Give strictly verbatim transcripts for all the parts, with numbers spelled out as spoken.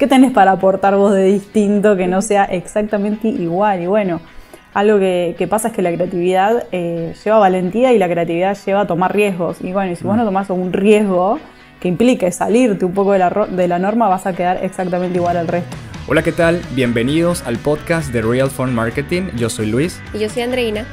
¿Qué tenés para aportar vos de distinto que no sea exactamente igual? Y bueno, algo que, que pasa es que la creatividad eh, lleva valentía y la creatividad lleva a tomar riesgos. Y bueno, y si vos no tomás un riesgo que implique salirte un poco de la, de la norma, vas a quedar exactamente igual al resto. Hola, ¿qué tal? Bienvenidos al podcast de Real Fun Marketing. Yo soy Luis. Y yo soy Andreina.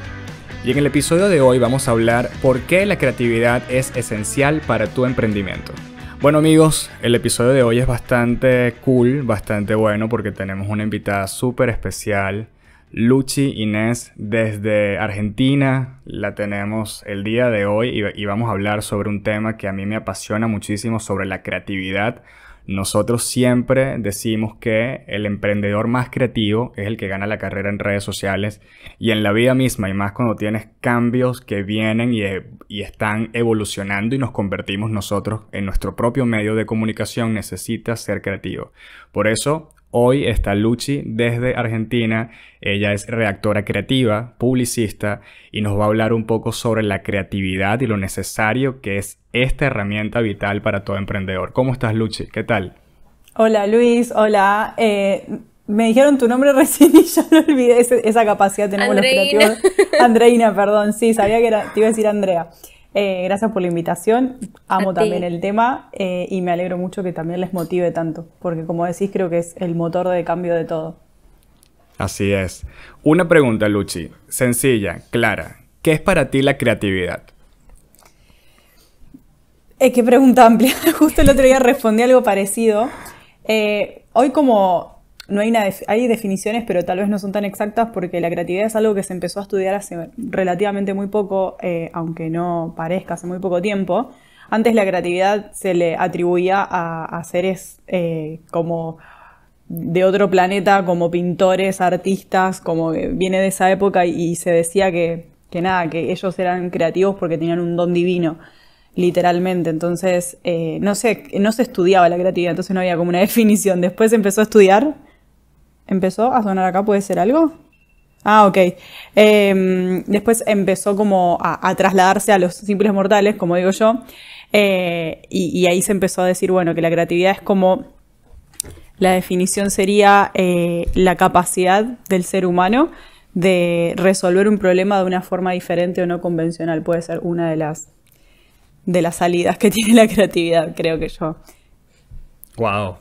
Y en el episodio de hoy vamos a hablar por qué la creatividad es esencial para tu emprendimiento. Bueno, amigos, el episodio de hoy es bastante cool, bastante bueno, porque tenemos una invitada súper especial, Luci Inés, desde Argentina. La tenemos el día de hoy y, y vamos a hablar sobre un tema que a mí me apasiona muchísimo, sobre la creatividad. Nosotros siempre decimos que el emprendedor más creativo es el que gana la carrera en redes sociales y en la vida misma, y más cuando tienes cambios que vienen y, y están evolucionando y nos convertimos nosotros en nuestro propio medio de comunicación. Necesitas ser creativo. Por eso hoy está Luci desde Argentina. Ella es redactora creativa, publicista, y nos va a hablar un poco sobre la creatividad y lo necesario que es esta herramienta vital para todo emprendedor. ¿Cómo estás, Luci? ¿Qué tal? Hola, Luis. Hola. Eh, me dijeron tu nombre recién y yo lo olvidé. Esa capacidad tenemos los creativos. Andreina, perdón. Sí, sabía que era, te iba a decir Andrea. Eh, gracias por la invitación. Amo también el tema eh, y me alegro mucho que también les motive tanto, porque como decís, creo que es el motor de cambio de todo. Así es. Una pregunta, Luci, sencilla, clara. ¿Qué es para ti la creatividad? Eh, qué pregunta amplia. Justo el otro día respondí algo parecido. Eh, hoy como no hay, una def- hay definiciones, pero tal vez no son tan exactas, porque la creatividad es algo que se empezó a estudiar hace relativamente muy poco, eh, aunque no parezca, hace muy poco tiempo. Antes la creatividad se le atribuía a, a seres eh, como de otro planeta, como pintores, artistas, como viene de esa época, y, y se decía que, que nada, que ellos eran creativos porque tenían un don divino. Literalmente, entonces eh, no sé, no se estudiaba la creatividad, entonces no había como una definición. Después empezó a estudiar. ¿Empezó a sonar acá? ¿Puede ser algo? Ah, ok. Eh, después empezó como a, a trasladarse a los simples mortales, como digo yo, eh, y, y ahí se empezó a decir, bueno, que la creatividad es como... La definición sería eh, la capacidad del ser humano de resolver un problema de una forma diferente o no convencional. Puede ser una de las... de las salidas que tiene la creatividad, creo que yo. Wow,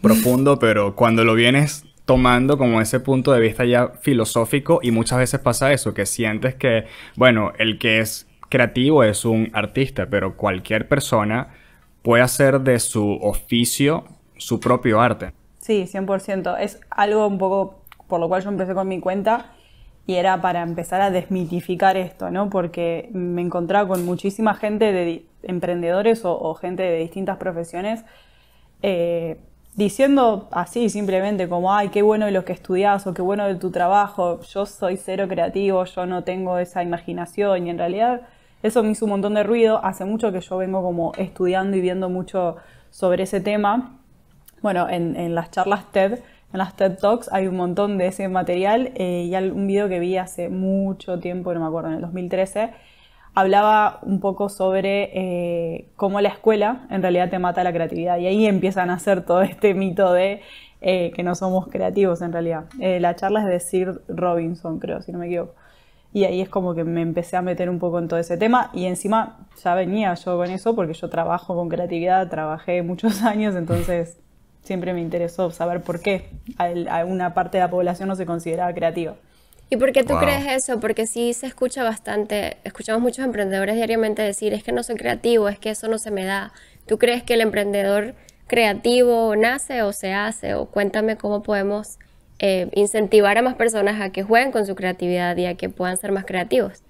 profundo, pero cuando lo vienes tomando como ese punto de vista ya filosófico, y muchas veces pasa eso, que sientes que, bueno, el que es creativo es un artista, pero cualquier persona puede hacer de su oficio su propio arte. Sí, cien por ciento. Es algo un poco por lo cual yo empecé con mi cuenta, y era para empezar a desmitificar esto, ¿no? Porque me encontraba con muchísima gente de emprendedores o, o gente de distintas profesiones eh, diciendo así simplemente como, ay, qué bueno de lo que estudias o qué bueno de tu trabajo, yo soy cero creativo, yo no tengo esa imaginación, y en realidad eso me hizo un montón de ruido. Hace mucho que yo vengo como estudiando y viendo mucho sobre ese tema. Bueno, en, en las charlas TED, en las TED Talks hay un montón de ese material, eh, y un video que vi hace mucho tiempo, no me acuerdo, en el dos mil trece, hablaba un poco sobre eh, cómo la escuela en realidad te mata la creatividad, y ahí empiezan a hacer todo este mito de eh, que no somos creativos en realidad. Eh, la charla es de Sir Robinson, creo, si no me equivoco. Y ahí es como que me empecé a meter un poco en todo ese tema, y encima ya venía yo con eso porque yo trabajo con creatividad, trabajé muchos años, entonces... Siempre me interesó saber por qué alguna parte de la población no se consideraba creativa. ¿Y por qué tú wow. crees eso? Porque sí se escucha bastante, escuchamos muchos emprendedores diariamente decir, es que no soy creativo, es que eso no se me da. ¿Tú crees que el emprendedor creativo nace o se hace? O cuéntame cómo podemos eh, incentivar a más personas a que jueguen con su creatividad y a que puedan ser más creativos.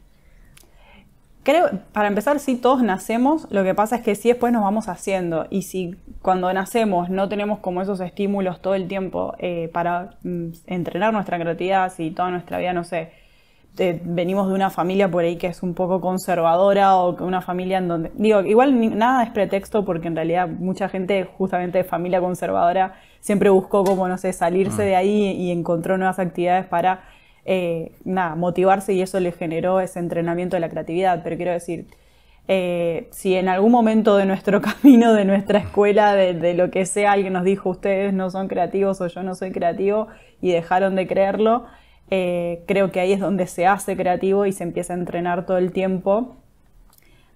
Creo, para empezar, sí, todos nacemos, lo que pasa es que sí después nos vamos haciendo, y si cuando nacemos no tenemos como esos estímulos todo el tiempo eh, para mm, entrenar nuestra creatividad, si toda nuestra vida, no sé, eh, venimos de una familia por ahí que es un poco conservadora, o una familia en donde, digo, igual ni, nada es pretexto, porque en realidad mucha gente justamente de familia conservadora siempre buscó como, no sé, salirse de ahí y encontró nuevas actividades para... Eh, nada, motivarse, y eso le generó ese entrenamiento de la creatividad. Pero quiero decir, Eh, si en algún momento de nuestro camino, de nuestra escuela, de, de lo que sea, alguien nos dijo ustedes no son creativos o yo no soy creativo y dejaron de creerlo, eh, creo que ahí es donde se hace creativo y se empieza a entrenar todo el tiempo.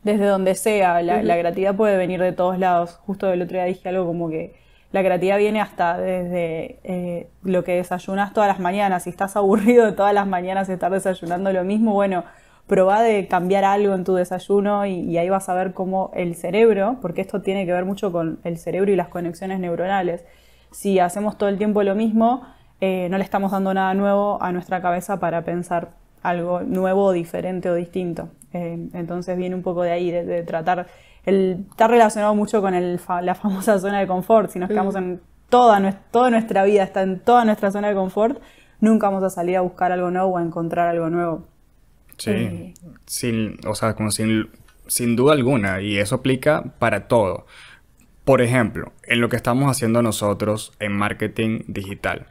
Desde donde sea, la, la creatividad puede venir de todos lados. Justo el otro día dije algo como que la creatividad viene hasta desde eh, lo que desayunas todas las mañanas. Si estás aburrido de todas las mañanas estar desayunando lo mismo, bueno, probá de cambiar algo en tu desayuno y, y ahí vas a ver cómo el cerebro, porque esto tiene que ver mucho con el cerebro y las conexiones neuronales. Si hacemos todo el tiempo lo mismo, eh, no le estamos dando nada nuevo a nuestra cabeza para pensar algo nuevo, diferente o distinto. Eh, entonces viene un poco de ahí, de, de tratar... El, está relacionado mucho con el fa, la famosa zona de confort. Si nos quedamos mm. en toda, toda nuestra vida, está en toda nuestra zona de confort, nunca vamos a salir a buscar algo nuevo o a encontrar algo nuevo. Sí, eh. sin, o sea, como sin, sin duda alguna, y eso aplica para todo. Por ejemplo, en lo que estamos haciendo nosotros en marketing digital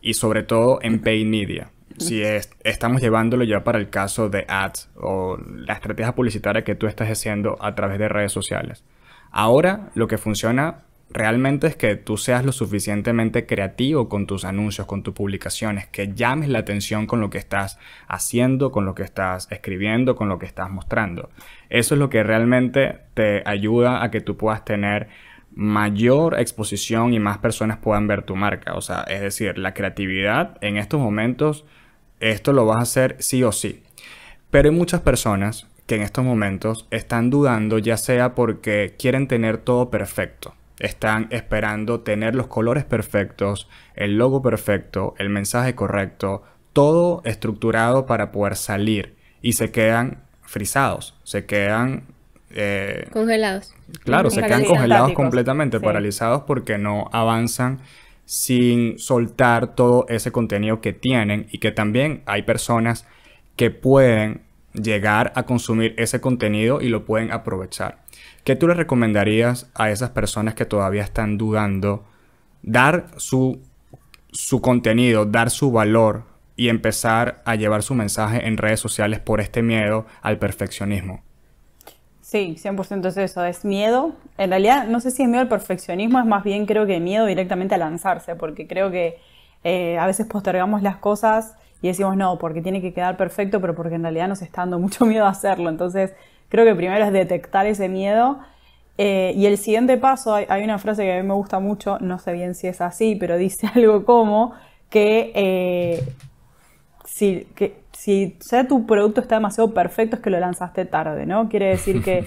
y sobre todo en paid media. Si es, estamos llevándolo ya para el caso de ads o la estrategia publicitaria que tú estás haciendo a través de redes sociales. Ahora lo que funciona realmente es que tú seas lo suficientemente creativo con tus anuncios, con tus publicaciones, que llames la atención con lo que estás haciendo, con lo que estás escribiendo, con lo que estás mostrando. Eso es lo que realmente te ayuda a que tú puedas tener mayor exposición y más personas puedan ver tu marca. O sea, es decir, la creatividad en estos momentos, esto lo vas a hacer sí o sí. Pero hay muchas personas que en estos momentos están dudando, ya sea porque quieren tener todo perfecto. Están esperando tener los colores perfectos, el logo perfecto, el mensaje correcto, todo estructurado para poder salir. Y se quedan frisados, se quedan... Eh, congelados. Claro, se quedan congelados completamente, sí. Paralizados porque no avanzan sin soltar todo ese contenido que tienen y que también hay personas que pueden llegar a consumir ese contenido y lo pueden aprovechar. ¿Qué tú le recomendarías a esas personas que todavía están dudando? Dar su, su contenido, dar su valor y empezar a llevar su mensaje en redes sociales por este miedo al perfeccionismo. Sí, cien por ciento es eso, es miedo. En realidad no sé si es miedo al perfeccionismo, es más bien creo que miedo directamente a lanzarse, porque creo que eh, a veces postergamos las cosas y decimos no, porque tiene que quedar perfecto, pero porque en realidad nos está dando mucho miedo a hacerlo. Entonces creo que primero es detectar ese miedo. Eh, y el siguiente paso, hay, hay una frase que a mí me gusta mucho, no sé bien si es así, pero dice algo como que... Eh, Si, que, si ya tu producto está demasiado perfecto es que lo lanzaste tarde, ¿no? Quiere decir que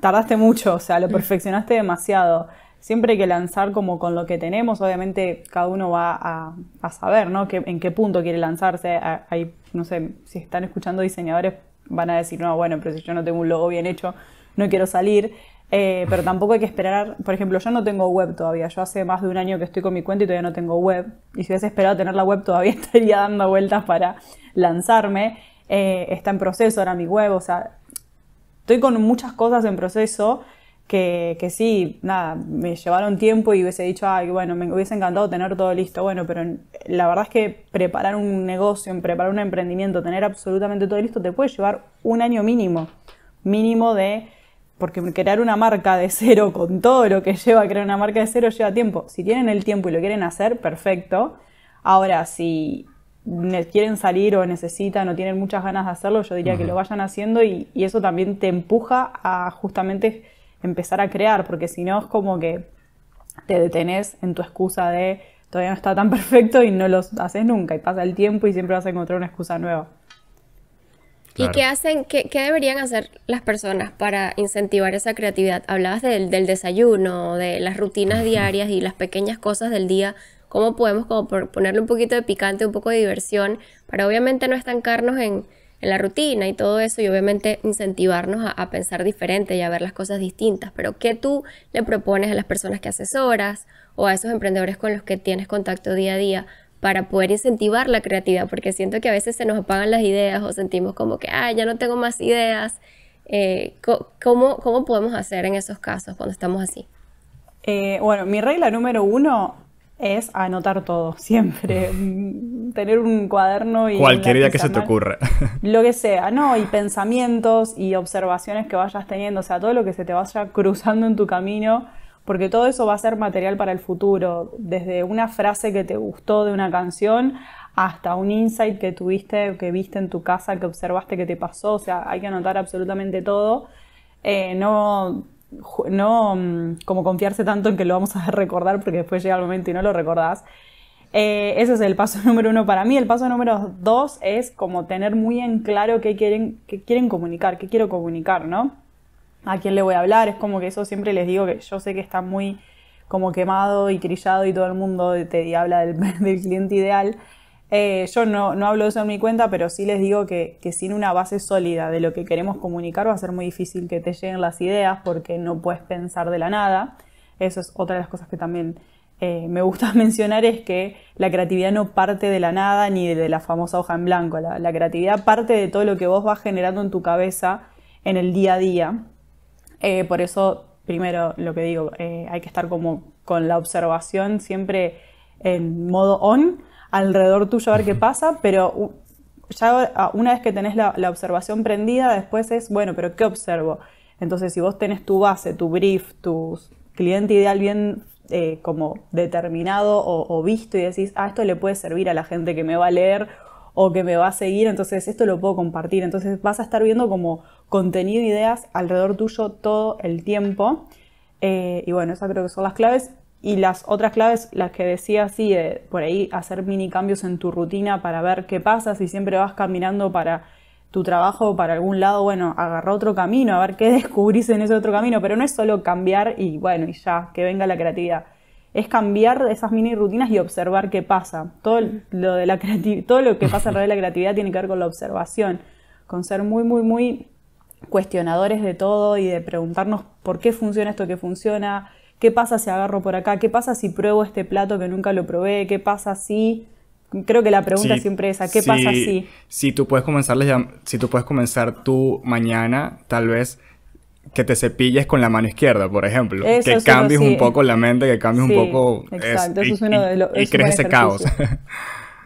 tardaste mucho, o sea, lo perfeccionaste demasiado. Siempre hay que lanzar como con lo que tenemos. Obviamente cada uno va a, a saber, ¿no? Que, en qué punto quiere lanzarse. Hay, no sé, si están escuchando diseñadores van a decir, no, bueno, pero si yo no tengo un logo bien hecho, no quiero salir. Eh, pero tampoco hay que esperar, por ejemplo, yo no tengo web todavía, yo hace más de un año que estoy con mi cuenta y todavía no tengo web, y si hubiese esperado tener la web todavía estaría dando vueltas para lanzarme, eh, está en proceso ahora mi web, o sea, estoy con muchas cosas en proceso que, que sí, nada, me llevaron tiempo y hubiese dicho, ay, bueno, me hubiese encantado tener todo listo, bueno, pero la verdad es que preparar un negocio, preparar un emprendimiento, tener absolutamente todo listo, te puede llevar un año mínimo, mínimo de... Porque crear una marca de cero con todo lo que lleva a crear una marca de cero lleva tiempo. Si tienen el tiempo y lo quieren hacer, perfecto. Ahora, si quieren salir o necesitan o tienen muchas ganas de hacerlo, yo diría uh-huh. que lo vayan haciendo y, y eso también te empuja a justamente empezar a crear. Porque si no es como que te detenés en tu excusa de todavía no está tan perfecto y no lo haces nunca. Y pasa el tiempo y siempre vas a encontrar una excusa nueva. Claro. ¿Y qué hacen, qué, qué deberían hacer las personas para incentivar esa creatividad? Hablabas del, del desayuno, de las rutinas diarias y las pequeñas cosas del día. ¿Cómo podemos como ponerle un poquito de picante, un poco de diversión para obviamente no estancarnos en, en la rutina y todo eso y obviamente incentivarnos a, a pensar diferente y a ver las cosas distintas? Pero ¿qué tú le propones a las personas que asesoras o a esos emprendedores con los que tienes contacto día a día para poder incentivar la creatividad? Porque siento que a veces se nos apagan las ideas o sentimos como que, ah, ya no tengo más ideas. Eh, ¿cómo, ¿Cómo podemos hacer en esos casos cuando estamos así? Eh, bueno, mi regla número uno es anotar todo, siempre. tener un cuaderno y... Cualquier idea que se te ocurra. Lo que sea, ¿no? Y pensamientos y observaciones que vayas teniendo, o sea, todo lo que se te vaya cruzando en tu camino, porque todo eso va a ser material para el futuro, desde una frase que te gustó de una canción hasta un insight que tuviste, que viste en tu casa, que observaste, que te pasó, o sea, hay que anotar absolutamente todo, eh, no... no como confiarse tanto en que lo vamos a recordar porque después llega el momento y no lo recordás. Eh, ese es el paso número uno para mí. El paso número dos es como tener muy en claro qué quieren, qué quieren comunicar, qué quiero comunicar, ¿no? A quién le voy a hablar. Es como que eso siempre les digo, que yo sé que está muy como quemado y trillado y todo el mundo te habla del, del cliente ideal. Eh, yo no, no hablo de eso en mi cuenta, pero sí les digo que, que sin una base sólida de lo que queremos comunicar va a ser muy difícil que te lleguen las ideas porque no puedes pensar de la nada. Eso es otra de las cosas que también eh, me gusta mencionar, es que la creatividad no parte de la nada ni de la famosa hoja en blanco. La, la creatividad parte de todo lo que vos vas generando en tu cabeza en el día a día. Eh, por eso, primero, lo que digo, eh, hay que estar como con la observación siempre en modo on, alrededor tuyo a ver qué pasa, pero ya una vez que tenés la, la observación prendida, después es, bueno, pero ¿qué observo? Entonces, si vos tenés tu base, tu brief, tu cliente ideal bien eh, como determinado o, o visto y decís, ah, esto le puede servir a la gente que me va a leer o que me va a seguir, entonces esto lo puedo compartir. Entonces vas a estar viendo como contenido, ideas alrededor tuyo todo el tiempo. Eh, y bueno, esas creo que son las claves. Y las otras claves, las que decía así, de por ahí hacer mini cambios en tu rutina para ver qué pasa. Si siempre vas caminando para tu trabajo o para algún lado, bueno, agarra otro camino, a ver qué descubrís en ese otro camino. Pero no es solo cambiar y bueno, y ya, que venga la creatividad. Es cambiar esas mini rutinas y observar qué pasa. Todo lo, de la creatividad, todo lo que pasa alrededor de la creatividad tiene que ver con la observación, con ser muy, muy, muy cuestionadores de todo y de preguntarnos por qué funciona esto que funciona. ¿Qué pasa si agarro por acá? ¿Qué pasa si pruebo este plato que nunca lo probé? ¿Qué pasa si...? Creo que la pregunta sí, siempre es, ¿a qué sí, pasa si...? Si tú puedes comenzar, si tú puedes comenzar tu mañana, tal vez que te cepilles con la mano izquierda, por ejemplo. Eso, que cambies sí. un poco la mente, que cambies sí, un poco... Exacto, es, eso es uno de los... Y, y crees ese caos.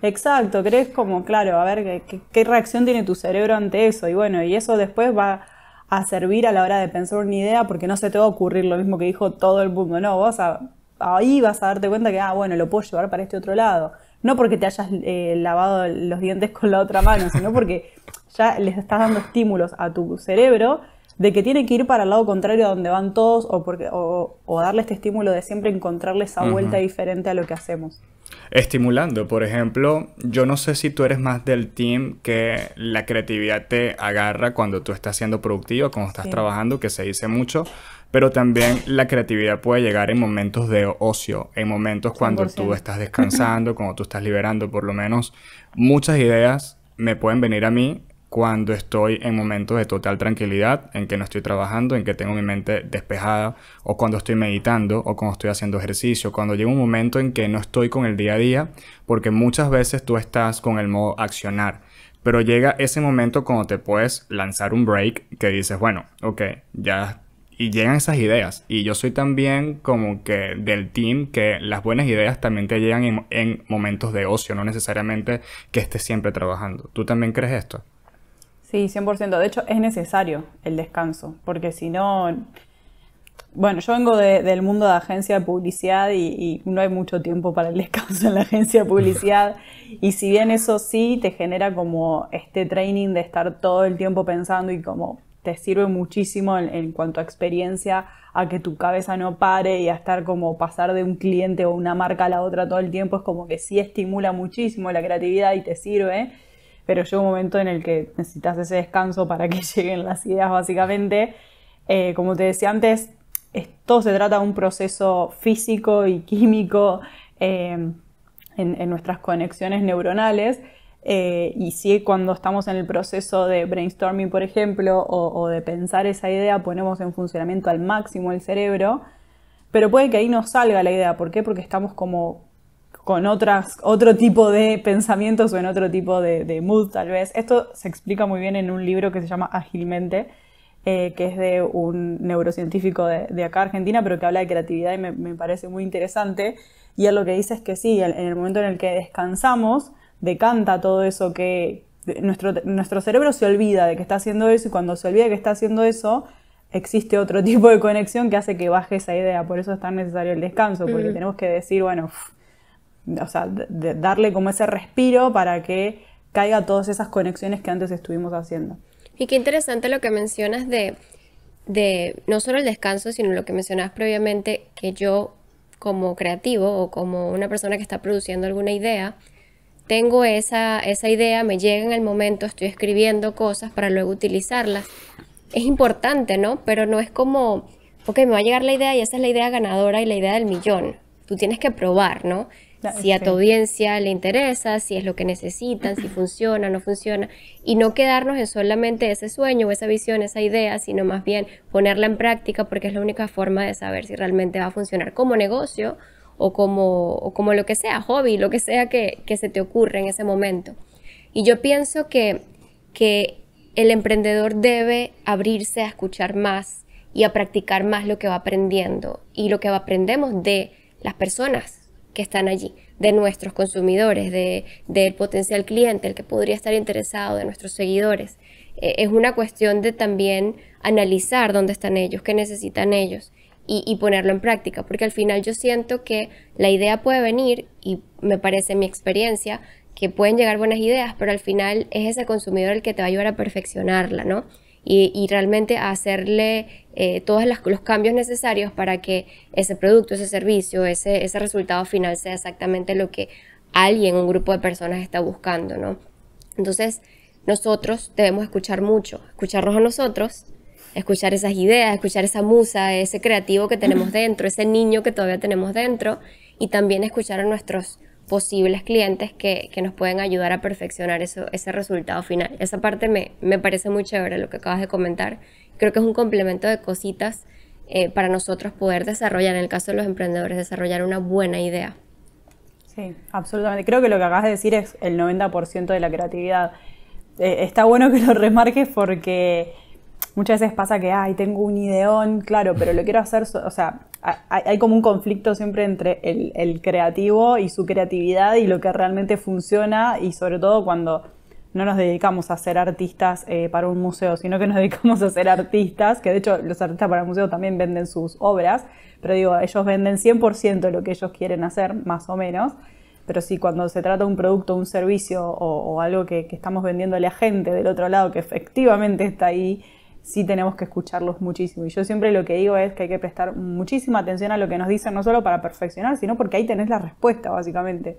Exacto, crees como, claro, a ver, ¿qué, qué reacción tiene tu cerebro ante eso? Y bueno, y eso después va... a servir a la hora de pensar una idea, porque no se te va a ocurrir lo mismo que dijo todo el mundo. No, vos a, ahí vas a darte cuenta que, ah, bueno, lo puedo llevar para este otro lado. No porque te hayas eh, lavado los dientes con la otra mano, sino porque ya les estás dando estímulos a tu cerebro de que tiene que ir para el lado contrario a donde van todos, o, porque, o, o darle este estímulo de siempre encontrarle esa vuelta uh-huh. diferente a lo que hacemos. Estimulando, por ejemplo, yo no sé si tú eres más del team que la creatividad te agarra cuando tú estás siendo productivo, cuando estás sí. trabajando, que se dice mucho, pero también la creatividad puede llegar en momentos de ocio, en momentos cuando cien por ciento. Tú estás descansando, cuando tú estás liberando, por lo menos muchas ideas me pueden venir a mí cuando estoy en momentos de total tranquilidad, en que no estoy trabajando, en que tengo mi mente despejada, o cuando estoy meditando, o cuando estoy haciendo ejercicio, cuando llega un momento en que no estoy con el día a día, porque muchas veces tú estás con el modo accionar, pero llega ese momento cuando te puedes lanzar un break, que dices, bueno, ok, ya, y llegan esas ideas, y yo soy también como que del team que las buenas ideas también te llegan en, en momentos de ocio, no necesariamente que estés siempre trabajando. ¿Tú también crees esto? Sí, cien por ciento. De hecho, es necesario el descanso, porque si no... Bueno, yo vengo de, del mundo de agencia de publicidad y, y no hay mucho tiempo para el descanso en la agencia de publicidad. Y si bien eso sí te genera como este training de estar todo el tiempo pensando y como te sirve muchísimo en, en cuanto a experiencia, a que tu cabeza no pare y a estar como pasar de un cliente o una marca a la otra todo el tiempo, es como que sí estimula muchísimo la creatividad y te sirve. Pero llega un momento en el que necesitas ese descanso para que lleguen las ideas, básicamente. Eh, como te decía antes, es, todo se trata de un proceso físico y químico eh, en, en nuestras conexiones neuronales. Eh, y si cuando estamos en el proceso de brainstorming, por ejemplo, o, o de pensar esa idea, ponemos en funcionamiento al máximo el cerebro. Pero puede que ahí no salga la idea. ¿Por qué? Porque estamos como... con otras, otro tipo de pensamientos o en otro tipo de, de mood, tal vez. Esto se explica muy bien en un libro que se llama Ágilmente, eh, que es de un neurocientífico de, de acá Argentina, pero que habla de creatividad y me, me parece muy interesante. Y él lo que dice es que sí, en el momento en el que descansamos, decanta todo eso que... Nuestro, nuestro cerebro se olvida de que está haciendo eso, y cuando se olvida que está haciendo eso, existe otro tipo de conexión que hace que baje esa idea. Por eso es tan necesario el descanso, porque mm. tenemos que decir, bueno, uff, o sea, de, de darle como ese respiro para que caiga todas esas conexiones que antes estuvimos haciendo. Y qué interesante lo que mencionas de, de no solo el descanso, sino lo que mencionabas previamente, que yo como creativo o como una persona que está produciendo alguna idea, tengo esa, esa idea, me llega en el momento, estoy escribiendo cosas para luego utilizarlas. Es importante, ¿no? Pero no es como, ok, me va a llegar la idea y esa es la idea ganadora y la idea del millón. Tú tienes que probar, ¿no? Claro, si a sí. tu audiencia le interesa, si es lo que necesitan, si funciona, no funciona. Y no quedarnos en solamente ese sueño, esa visión, esa idea, sino más bien ponerla en práctica, porque es la única forma de saber si realmente va a funcionar como negocio o como, o como lo que sea, hobby, lo que sea que, que se te ocurra en ese momento. Y yo pienso que, que el emprendedor debe abrirse a escuchar más y a practicar más lo que va aprendiendo y lo que aprendemos de las personas que están allí, de nuestros consumidores, de, del potencial cliente, el que podría estar interesado, de nuestros seguidores. Eh, es una cuestión de también analizar dónde están ellos, qué necesitan ellos. Y, y ponerlo en práctica, porque al final yo siento que la idea puede venir, y me parece en mi experiencia que pueden llegar buenas ideas, pero al final es ese consumidor el que te va a ayudar a perfeccionarla, ¿no? Y, y realmente a hacerle eh, todos las, los cambios necesarios para que ese producto, ese servicio, ese, ese resultado final sea exactamente lo que alguien, un grupo de personas está buscando, ¿no? Entonces nosotros debemos escuchar mucho, escucharnos a nosotros, escuchar esas ideas, escuchar esa musa, ese creativo que tenemos dentro, ese niño que todavía tenemos dentro, y también escuchar a nuestros posibles clientes que, que nos pueden ayudar a perfeccionar eso, ese resultado final. Esa parte me, me parece muy chévere lo que acabas de comentar. Creo que es un complemento de cositas eh, para nosotros poder desarrollar, en el caso de los emprendedores, desarrollar una buena idea. Sí, absolutamente. Creo que lo que acabas de decir es el noventa por ciento de la creatividad. Eh, está bueno que lo remarques porque... muchas veces pasa que, ay, tengo un ideón, claro, pero lo quiero hacer, so o sea, hay, hay como un conflicto siempre entre el, el creativo y su creatividad y lo que realmente funciona, y sobre todo cuando no nos dedicamos a ser artistas eh, para un museo, sino que nos dedicamos a ser artistas, que de hecho los artistas para el museo también venden sus obras, pero digo, ellos venden cien por ciento de lo que ellos quieren hacer, más o menos, pero sí, cuando se trata de un producto, un servicio o, o algo que, que estamos vendiéndole a gente del otro lado que efectivamente está ahí, sí tenemos que escucharlos muchísimo. Y yo siempre lo que digo es que hay que prestar muchísima atención a lo que nos dicen, no solo para perfeccionar, sino porque ahí tenés la respuesta, básicamente.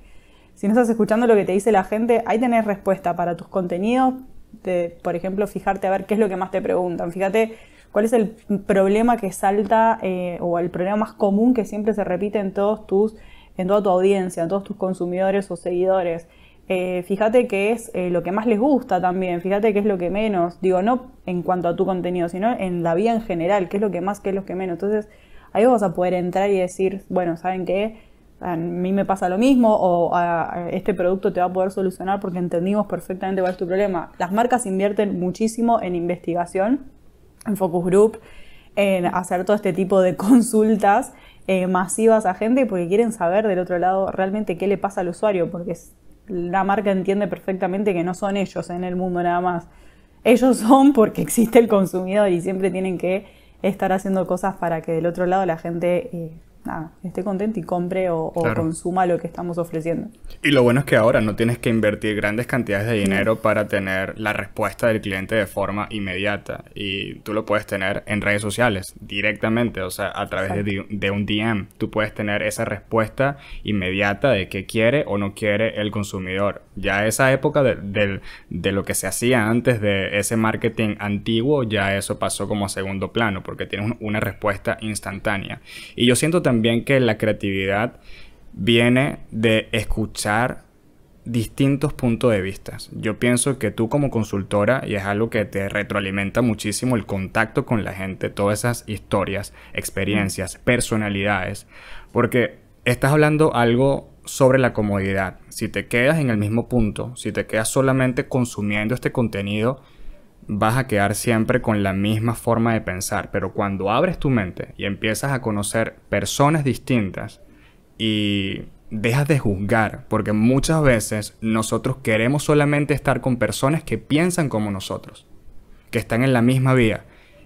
Si no estás escuchando lo que te dice la gente, ahí tenés respuesta para tus contenidos. De, por ejemplo, fijarte a ver qué es lo que más te preguntan. Fíjate cuál es el problema que salta eh, o el problema más común que siempre se repite en, todos tus, en toda tu audiencia, en todos tus consumidores o seguidores. Eh, fíjate qué es eh, lo que más les gusta también, fíjate qué es lo que menos, digo, no en cuanto a tu contenido, sino en la vida en general, qué es lo que más, qué es lo que menos. Entonces ahí vas a poder entrar y decir, bueno, ¿saben qué? A mí me pasa lo mismo, o a, a este producto te va a poder solucionar porque entendimos perfectamente cuál es tu problema. Las marcas invierten muchísimo en investigación, en focus group, en hacer todo este tipo de consultas eh, masivas a gente, porque quieren saber del otro lado realmente qué le pasa al usuario, porque es la marca entiende perfectamente que no son ellos en el mundo nada más. Ellos son porque existe el consumidor y siempre tienen que estar haciendo cosas para que del otro lado la gente eh, nada, esté contenta y compre o, o claro. consuma lo que estamos ofreciendo. Y lo bueno es que ahora no tienes que invertir grandes cantidades de dinero sí. para tener la respuesta del cliente de forma inmediata. Y tú lo puedes tener en redes sociales directamente, o sea, a través de, de un D M. Tú puedes tener esa respuesta inmediata de qué quiere o no quiere el consumidor. Ya esa época de, de, de lo que se hacía antes de ese marketing antiguo, ya eso pasó como a segundo plano, porque tienes una respuesta instantánea. Y yo siento también También que la creatividad viene de escuchar distintos puntos de vista. Yo pienso que tú como consultora, y es algo que te retroalimenta muchísimo, el contacto con la gente, todas esas historias, experiencias, personalidades, porque estás hablando algo sobre la comodidad. Si te quedas en el mismo punto, si te quedas solamente consumiendo este contenido, vas a quedar siempre con la misma forma de pensar. Pero cuando abres tu mente y empiezas a conocer personas distintas y dejas de juzgar, porque muchas veces nosotros queremos solamente estar con personas que piensan como nosotros, que están en la misma vía.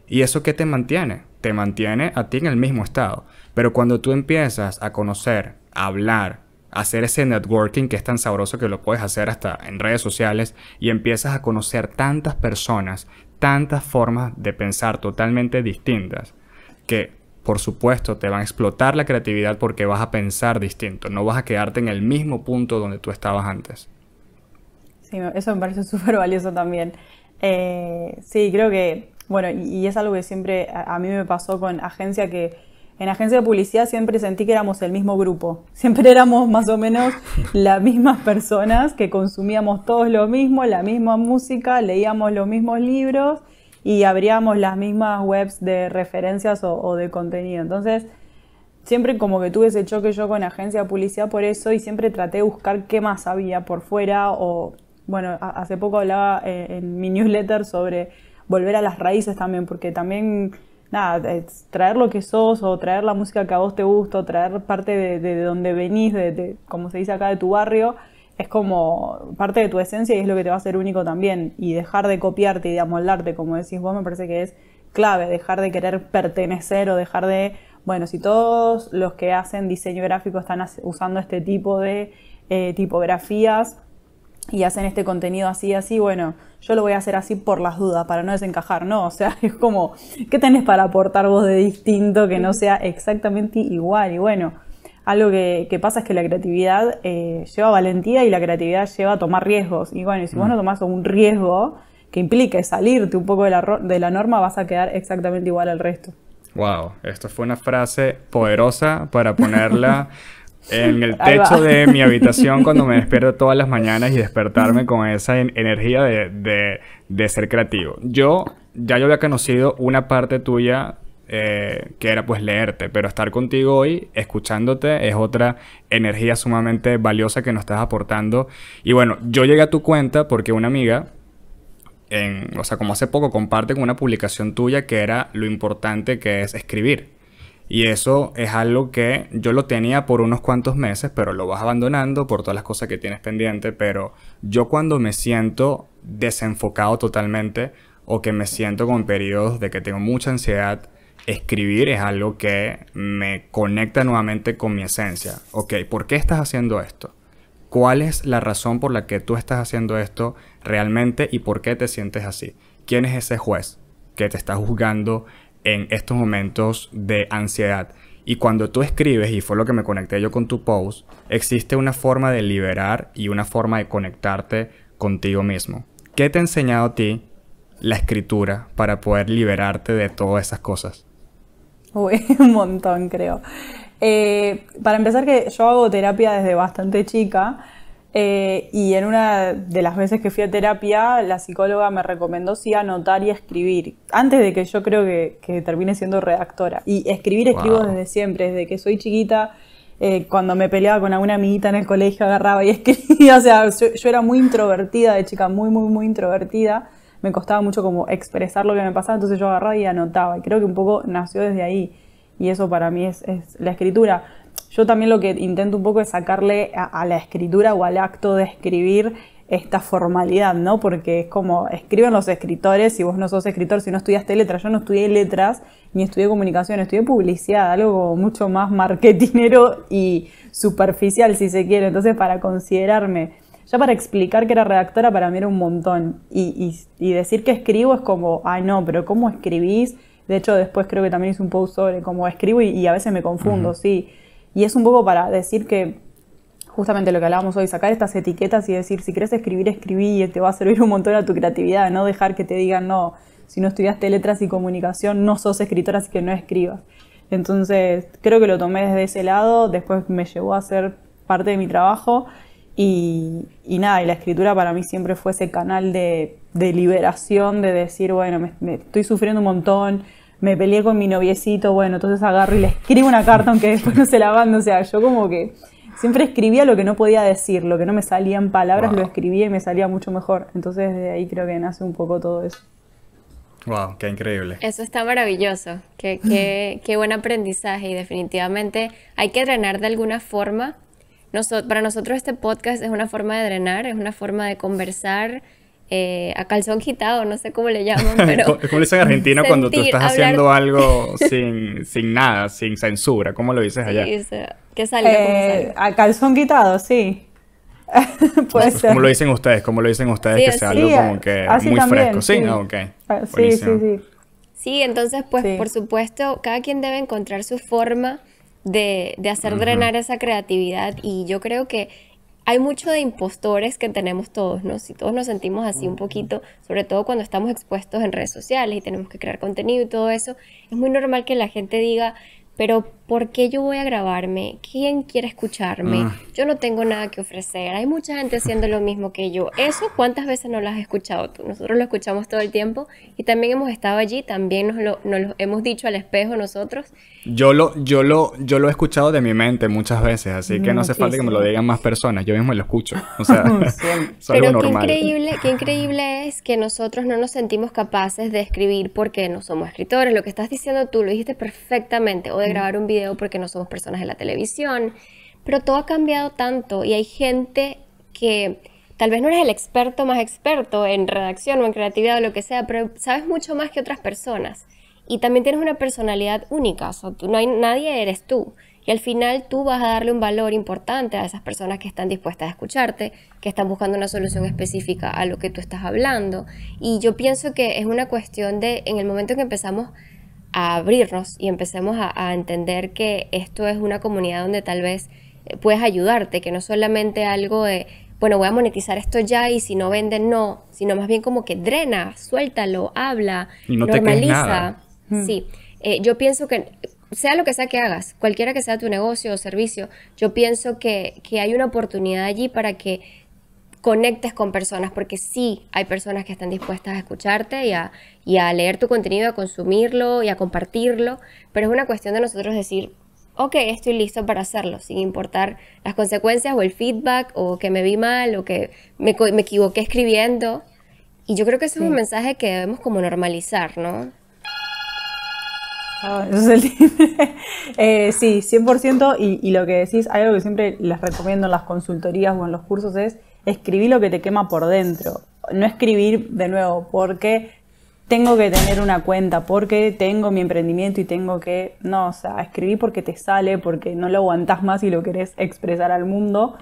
¿Y eso qué te mantiene? Te mantiene a ti en el mismo estado. Pero cuando tú empiezas a conocer, a hablar, a hacer ese networking que es tan sabroso que lo puedes hacer hasta en redes sociales, y empiezas a conocer tantas personas, tantas formas de pensar totalmente distintas, que por supuesto te van a explotar la creatividad porque vas a pensar distinto, no vas a quedarte en el mismo punto donde tú estabas antes. Sí, eso me parece súper valioso también. Eh, sí, creo que, bueno, y es algo que siempre a mí me pasó con agencia, que en agencia de publicidad siempre sentí que éramos el mismo grupo. Siempre éramos más o menos las mismas personas, que consumíamos todos lo mismo, la misma música, leíamos los mismos libros y abríamos las mismas webs de referencias o, o de contenido. Entonces, siempre como que tuve ese choque yo con agencia de publicidad por eso, y siempre traté de buscar qué más había por fuera. O, bueno, hace poco hablaba en, en mi newsletter sobre volver a las raíces también, porque también, nada, es traer lo que sos, o traer la música que a vos te gusta, o traer parte de, de donde venís, de, de, como se dice acá, de tu barrio, es como parte de tu esencia y es lo que te va a hacer único también. Y dejar de copiarte y de amoldarte, como decís vos, me parece que es clave. Dejar de querer pertenecer, o dejar de, bueno, si todos los que hacen diseño gráfico están usando este tipo de eh, tipografías y hacen este contenido así, así, bueno, yo lo voy a hacer así por las dudas, para no desencajar, ¿no? O sea, es como, ¿qué tenés para aportar vos de distinto que no sea exactamente igual? Y bueno, algo que, que pasa es que la creatividad eh, lleva valentía, y la creatividad lleva a tomar riesgos. Y bueno, y si vos no tomás un riesgo que implique salirte un poco de la, de la norma, vas a quedar exactamente igual al resto. Wow, esta fue una frase poderosa para ponerla en el techo de mi habitación cuando me despierto todas las mañanas, y despertarme con esa en energía de, de, de ser creativo. Yo ya yo había conocido una parte tuya, eh, que era pues leerte, pero estar contigo hoy, escuchándote, es otra energía sumamente valiosa que nos estás aportando. Y bueno, yo llegué a tu cuenta porque una amiga, en, o sea, como hace poco, comparte con una publicación tuya que era lo importante que es escribir. Y eso es algo que yo lo tenía por unos cuantos meses, pero lo vas abandonando por todas las cosas que tienes pendiente. Pero yo cuando me siento desenfocado totalmente, o que me siento con periodos de que tengo mucha ansiedad, escribir es algo que me conecta nuevamente con mi esencia. Ok, ¿por qué estás haciendo esto? ¿Cuál es la razón por la que tú estás haciendo esto realmente y por qué te sientes así? ¿Quién es ese juez que te está juzgando en estos momentos de ansiedad? Y cuando tú escribes, y fue lo que me conecté yo con tu post, existe una forma de liberar y una forma de conectarte contigo mismo. ¿Qué te ha enseñado a ti la escritura para poder liberarte de todas esas cosas? Uy, un montón, creo. Eh, para empezar, que yo hago terapia desde bastante chica, eh, y en una de las veces que fui a terapia, la psicóloga me recomendó sí anotar y escribir, antes de que yo creo que, que termine siendo redactora. Y escribir, escribo wow. desde siempre, desde que soy chiquita, eh, cuando me peleaba con alguna amiguita en el colegio, agarraba y escribía. O sea, yo, yo era muy introvertida de chica, muy, muy, muy introvertida. Me costaba mucho como expresar lo que me pasaba, entonces yo agarraba y anotaba. Y creo que un poco nació desde ahí. Y eso para mí es, es la escritura. Yo también lo que intento un poco es sacarle a, a la escritura o al acto de escribir esta formalidad, ¿no? Porque es como, escriben los escritores, si vos no sos escritor, si no estudiaste letras. Yo no estudié letras, ni estudié comunicación, estudié publicidad, algo mucho más marketinero y superficial, si se quiere. Entonces, para considerarme, ya para explicar que era redactora, para mí era un montón. Y, y, y decir que escribo es como, ay no, pero ¿cómo escribís? De hecho, después creo que también hice un post sobre cómo escribo y, y a veces me confundo, uh-huh. sí. Y es un poco para decir que, justamente lo que hablábamos hoy, sacar estas etiquetas y decir, si querés escribir, escribí, y te va a servir un montón a tu creatividad. No dejar que te digan, no, si no estudiaste letras y comunicación, no sos escritora, así que no escribas. Entonces, creo que lo tomé desde ese lado, después me llevó a ser parte de mi trabajo. Y, y nada, y la escritura para mí siempre fue ese canal de, de liberación, de decir, bueno, me, me estoy sufriendo un montón, me peleé con mi noviecito, bueno, entonces agarro y le escribo una carta aunque después no se la mando. O sea, yo como que siempre escribía lo que no podía decir, lo que no me salía en palabras, wow. lo escribía y me salía mucho mejor. Entonces de ahí creo que nace un poco todo eso. Wow, qué increíble. Eso está maravilloso, qué, qué, qué buen aprendizaje, y definitivamente hay que drenar de alguna forma Nosso- para nosotros este podcast es una forma de drenar, es una forma de conversar eh, a calzón quitado, no sé cómo le llaman, pero... ¿Cómo le dicen en Argentina sentir, cuando tú estás hablar... haciendo algo sin, sin nada, sin censura? ¿Cómo lo dices allá? Sí, o sea, que salga, eh, a calzón quitado, sí. Puede ser. ¿Cómo lo dicen ustedes? ¿Cómo lo dicen ustedes? Sí, que sea sí, algo como que muy también, fresco. Sí, sí. Ah, ok. Sí, buenísimo. sí, sí. Sí, entonces, pues, sí. por supuesto, cada quien debe encontrar su forma de, de hacer uh-huh. drenar esa creatividad, y yo creo que hay mucho de impostores que tenemos todos, ¿no? Si todos nos sentimos así un poquito, sobre todo cuando estamos expuestos en redes sociales y tenemos que crear contenido y todo eso, es muy normal que la gente diga, pero ¿por qué yo voy a grabarme? ¿Quién quiere escucharme? Uh. Yo no tengo nada que ofrecer, hay mucha gente haciendo lo mismo que yo. Eso, ¿cuántas veces no lo has escuchado tú? Nosotros lo escuchamos todo el tiempo y también hemos estado allí, también nos lo, nos lo hemos dicho al espejo nosotros. Yo lo, yo, lo, yo lo he escuchado de mi mente muchas veces, así que no, no hace falta que me lo digan más personas, yo mismo lo escucho. O sea, es algo normal. Pero qué increíble, qué increíble es que nosotros no nos sentimos capaces de escribir porque no somos escritores. Lo que estás diciendo tú lo dijiste perfectamente, o de grabar un video porque no somos personas de la televisión, pero todo ha cambiado tanto y hay gente que tal vez no eres el experto más experto en redacción o en creatividad o lo que sea, pero sabes mucho más que otras personas y también tienes una personalidad única, o sea, tú, no hay, nadie eres tú y al final tú vas a darle un valor importante a esas personas que están dispuestas a escucharte, que están buscando una solución específica a lo que tú estás hablando, y yo pienso que es una cuestión de en el momento que empezamos a abrirnos y empecemos a, a entender que esto es una comunidad donde tal vez puedes ayudarte, que no solamente algo de, bueno, voy a monetizar esto ya y si no venden, no, sino más bien como que drena, suéltalo, habla, y no normaliza. Te crees nada. Sí, eh, yo pienso que sea lo que sea que hagas, cualquiera que sea tu negocio o servicio, yo pienso que, que hay una oportunidad allí para que conectes con personas, porque sí hay personas que están dispuestas a escucharte y a, y a leer tu contenido, a consumirlo y a compartirlo, pero es una cuestión de nosotros decir, ok, estoy listo para hacerlo, sin importar las consecuencias o el feedback, o que me vi mal, o que me, me equivoqué escribiendo, y yo creo que eso sí. es un mensaje que debemos como normalizar, ¿no? Ah, eso es el... eh, sí, cien por ciento, y, y lo que decís, hay algo que siempre les recomiendo en las consultorías o en los cursos es escribí lo que te quema por dentro. No escribir de nuevo porque tengo que tener una cuenta, porque tengo mi emprendimiento y tengo que... No, o sea, escribí porque te sale, porque no lo aguantás más y lo querés expresar al mundo.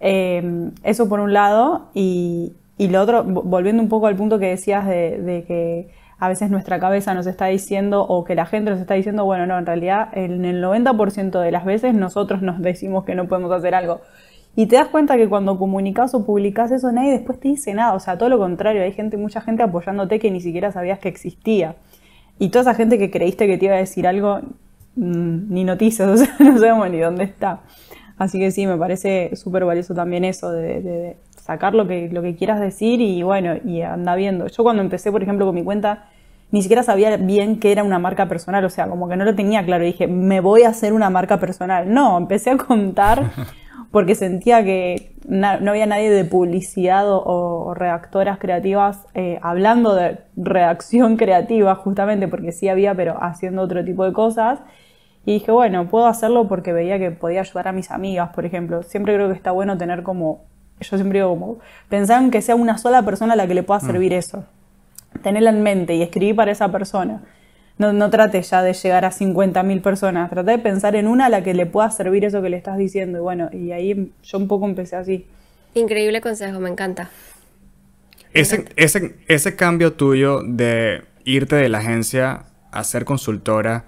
Eh, eso por un lado. Y, y lo otro, volviendo un poco al punto que decías de, de que a veces nuestra cabeza nos está diciendo o que la gente nos está diciendo, bueno, no, en realidad en el noventa por ciento de las veces nosotros nos decimos que no podemos hacer algo. Y te das cuenta que cuando comunicas o publicas eso, nadie después te dice nada. O sea, todo lo contrario, hay gente, mucha gente apoyándote que ni siquiera sabías que existía. Y toda esa gente que creíste que te iba a decir algo, mmm, ni noticias, o sea, no sabemos ni dónde está. Así que sí, me parece súper valioso también eso de, de, de sacar lo que, lo que quieras decir y bueno, y anda viendo. Yo cuando empecé, por ejemplo, con mi cuenta, ni siquiera sabía bien qué era una marca personal. O sea, como que no lo tenía claro. Y dije, me voy a hacer una marca personal. No, empecé a contar... porque sentía que no había nadie de publicidad o, o redactoras creativas eh, hablando de redacción creativa justamente, porque sí había, pero haciendo otro tipo de cosas. Y dije, bueno, puedo hacerlo porque veía que podía ayudar a mis amigas, por ejemplo. Siempre creo que está bueno tener como, yo siempre digo como, pensar en que sea una sola persona a la que le pueda servir mm. eso. Tenerla en mente y escribir para esa persona. No, no trate ya de llegar a cincuenta mil personas, trate de pensar en una a la que le pueda servir eso que le estás diciendo. Y bueno, y ahí yo un poco empecé así. Increíble consejo, me encanta. Me ese, encanta. Ese, ese cambio tuyo de irte de la agencia a ser consultora,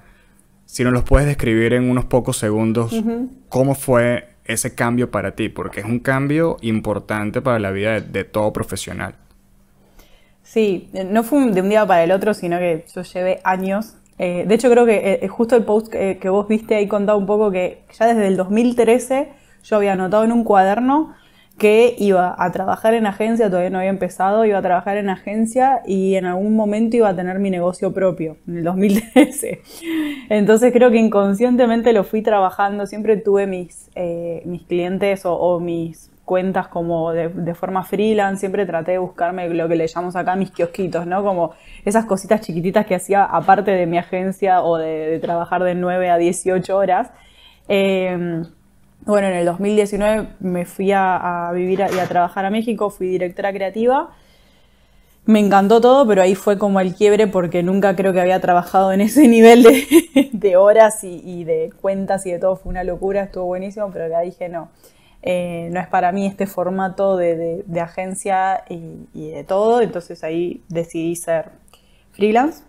si nos los puedes describir en unos pocos segundos, uh-huh. ¿cómo fue ese cambio para ti? Porque es un cambio importante para la vida de, de todo profesional. Sí, no fue de un día para el otro, sino que yo llevé años. Eh, de hecho, creo que eh, justo el post que, que vos viste ahí contaba un poco que ya desde el dos mil trece yo había anotado en un cuaderno que iba a trabajar en agencia, todavía no había empezado, iba a trabajar en agencia y en algún momento iba a tener mi negocio propio, en el dos mil trece. Entonces creo que inconscientemente lo fui trabajando, siempre tuve mis, eh, mis clientes o, o mis... cuentas como de, de forma freelance, siempre traté de buscarme lo que le llamamos acá mis kiosquitos, ¿no? Como esas cositas chiquititas que hacía aparte de mi agencia o de, de trabajar de nueve a dieciocho horas. Eh, Bueno, en el dos mil diecinueve me fui a, a vivir a, y a trabajar a México, fui directora creativa. Me encantó todo, pero ahí fue como el quiebre porque nunca creo que había trabajado en ese nivel de, de horas y, y de cuentas y de todo. Fue una locura, estuvo buenísimo, pero acá dije no. Eh, no es para mí este formato de, de, de agencia y, y de todo. Entonces ahí decidí ser freelance.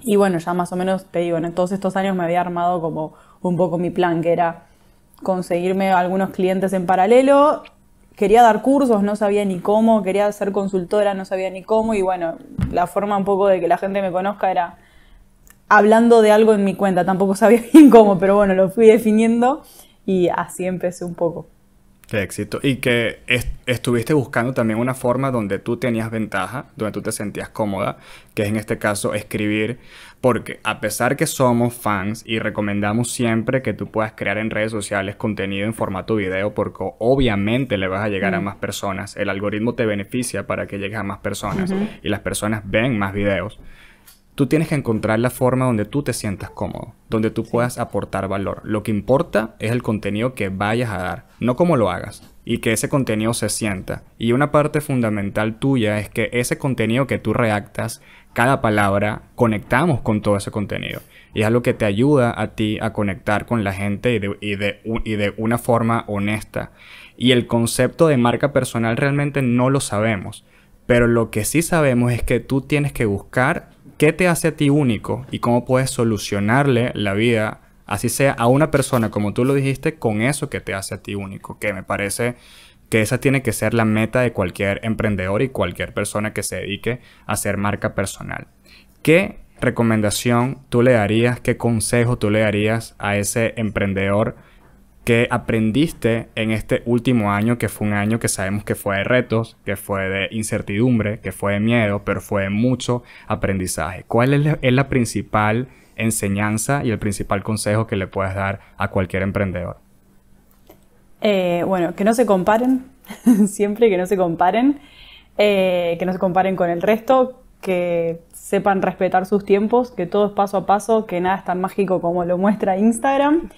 Y bueno, ya más o menos, te digo, en todos estos años me había armado como un poco mi plan, que era conseguirme algunos clientes en paralelo. Quería dar cursos, no sabía ni cómo. Quería ser consultora, no sabía ni cómo. Y bueno, la forma un poco de que la gente me conozca era hablando de algo en mi cuenta. Tampoco sabía bien cómo, pero bueno, lo fui definiendo y así empecé un poco. Qué éxito. Y que est estuviste buscando también una forma donde tú tenías ventaja, donde tú te sentías cómoda, que es en este caso escribir, porque a pesar que somos fans y recomendamos siempre que tú puedas crear en redes sociales contenido en formato video, porque obviamente le vas a llegar mm. a más personas, el algoritmo te beneficia para que llegues a más personas uh-huh. y las personas ven más videos. Tú tienes que encontrar la forma donde tú te sientas cómodo, donde tú sí. puedas aportar valor. Lo que importa es el contenido que vayas a dar, no cómo lo hagas, y que ese contenido se sienta. Y una parte fundamental tuya es que ese contenido que tú redactas, cada palabra, conectamos con todo ese contenido. Y es algo que te ayuda a ti a conectar con la gente y de, y de, y de una forma honesta. Y el concepto de marca personal realmente no lo sabemos, pero lo que sí sabemos es que tú tienes que buscar qué te hace a ti único y cómo puedes solucionarle la vida, así sea a una persona, como tú lo dijiste, con eso que te hace a ti único. Que me parece que esa tiene que ser la meta de cualquier emprendedor y cualquier persona que se dedique a hacer marca personal. ¿Qué recomendación tú le darías, qué consejo tú le darías a ese emprendedor que aprendiste en este último año, que fue un año que sabemos que fue de retos, que fue de incertidumbre, que fue de miedo, pero fue de mucho aprendizaje? ¿Cuál es la, es la principal enseñanza y el principal consejo que le puedes dar a cualquier emprendedor? Eh, bueno, que no se comparen, siempre que no se comparen, eh, que no se comparen con el resto, que sepan respetar sus tiempos, que todo es paso a paso, que nada es tan mágico como lo muestra Instagram.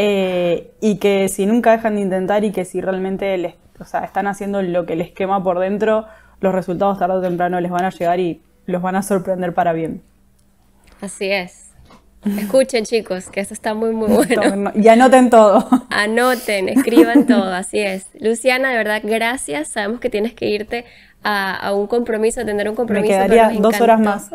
Eh, y que si nunca dejan de intentar y que si realmente les, o sea, están haciendo lo que les quema por dentro, los resultados tarde o temprano les van a llegar y los van a sorprender para bien. Así es. Escuchen, chicos, que esto está muy, muy bueno. Y anoten todo. Anoten, escriban todo, así es. Luciana, de verdad, gracias. Sabemos que tienes que irte a, a un compromiso, a tener un compromiso. Me quedaría dos encantó, horas más.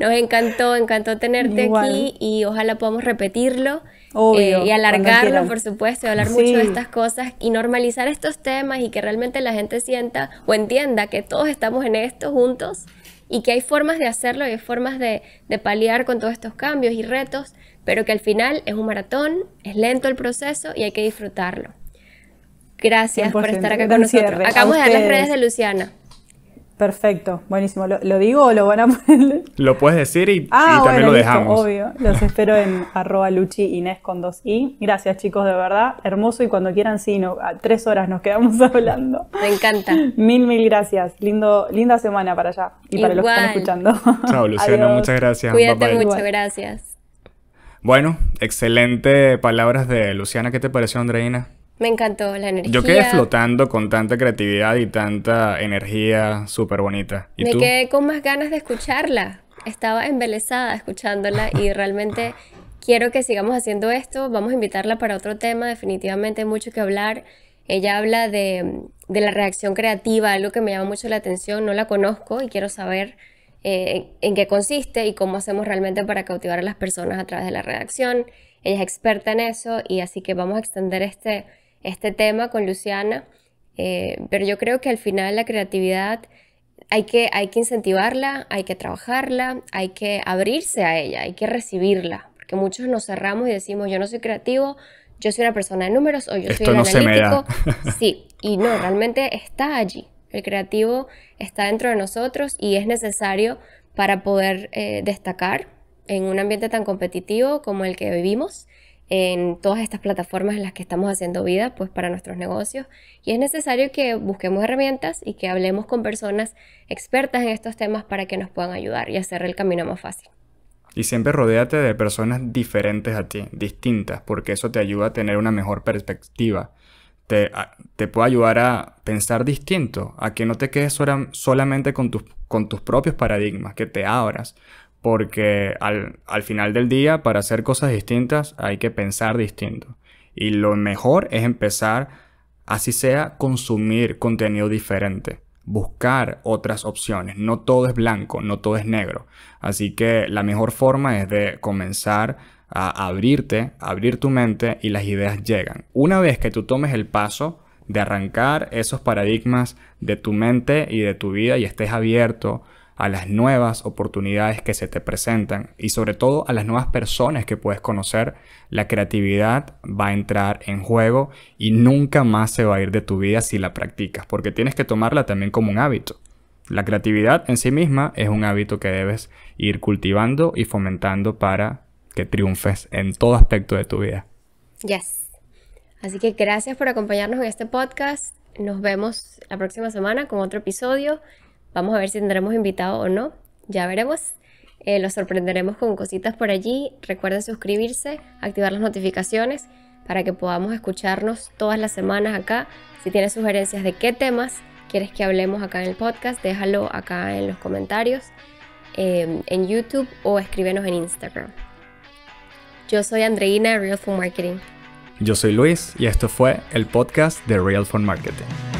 Nos encantó, encantó tenerte Igual. aquí y ojalá podamos repetirlo. Obvio, eh, y alargarlo, por supuesto, y hablar sí. mucho de estas cosas y normalizar estos temas y que realmente la gente sienta o entienda que todos estamos en esto juntos y que hay formas de hacerlo y hay formas de, de paliar con todos estos cambios y retos, pero que al final es un maratón, es lento el proceso y hay que disfrutarlo. Gracias por estar acá con nosotros. Cierre. Acabamos de dar las redes de Luciana. Perfecto, buenísimo. ¿Lo, lo digo o lo van a poner? Lo puedes decir y, ah, y también bueno, lo dejamos. Obvio, los espero en arroba Luchi Inés con dos i. Gracias, chicos, de verdad, hermoso. Y cuando quieran, sí, no, a tres horas nos quedamos hablando. Me encanta. Mil, mil gracias. Lindo, linda semana para allá y Igual. para los que están escuchando. Chao, Luciana, adiós. Muchas gracias. Cuídate bye, bye. mucho, Igual. gracias. Bueno, excelente palabras de Luciana. ¿Qué te pareció, Andreina? Me encantó la energía. Yo quedé flotando con tanta creatividad y tanta energía súper bonita. ¿Y Me tú? quedé con más ganas de escucharla. Estaba embelesada escuchándola y realmente quiero que sigamos haciendo esto. Vamos a invitarla para otro tema. Definitivamente hay mucho que hablar. Ella habla de, de la reacción creativa, algo que me llama mucho la atención. No la conozco y quiero saber eh, en, en qué consiste y cómo hacemos realmente para cautivar a las personas a través de la redacción. Ella es experta en eso y así que vamos a extender este... este tema con Luciana, eh, pero yo creo que al final la creatividad hay que, hay que incentivarla, hay que trabajarla, hay que abrirse a ella, hay que recibirla, porque muchos nos cerramos y decimos yo no soy creativo, yo soy una persona de números o yo Esto soy no el analítico, sí, y no, realmente está allí, el creativo está dentro de nosotros y es necesario para poder eh, destacar en un ambiente tan competitivo como el que vivimos, en todas estas plataformas en las que estamos haciendo vida pues para nuestros negocios y es necesario que busquemos herramientas y que hablemos con personas expertas en estos temas para que nos puedan ayudar y hacer el camino más fácil. Y siempre rodéate de personas diferentes a ti, distintas, porque eso te ayuda a tener una mejor perspectiva. Te, te puede ayudar a pensar distinto, a que no te quedes sola, solamente con, tu, con tus propios paradigmas, que te abras. Porque al, al final del día, para hacer cosas distintas, hay que pensar distinto. Y lo mejor es empezar, así sea, consumir contenido diferente. Buscar otras opciones. No todo es blanco, no todo es negro. Así que la mejor forma es de comenzar a abrirte, abrir tu mente, y las ideas llegan. Una vez que tú tomes el paso de arrancar esos paradigmas de tu mente y de tu vida y estés abierto a las nuevas oportunidades que se te presentan y sobre todo a las nuevas personas que puedes conocer, la creatividad va a entrar en juego y nunca más se va a ir de tu vida si la practicas, porque tienes que tomarla también como un hábito. La creatividad en sí misma es un hábito que debes ir cultivando y fomentando para que triunfes en todo aspecto de tu vida. Yes. Así que gracias por acompañarnos en este podcast. Nos vemos la próxima semana con otro episodio. Vamos a ver si tendremos invitado o no. Ya veremos. Eh, los sorprenderemos con cositas por allí. Recuerden suscribirse, activar las notificaciones para que podamos escucharnos todas las semanas acá. Si tienes sugerencias de qué temas quieres que hablemos acá en el podcast, déjalo acá en los comentarios, eh, en YouTube, o escríbenos en Instagram. Yo soy Andreina de Real Fun Marketing. Yo soy Luis y esto fue el podcast de Real Fun Marketing.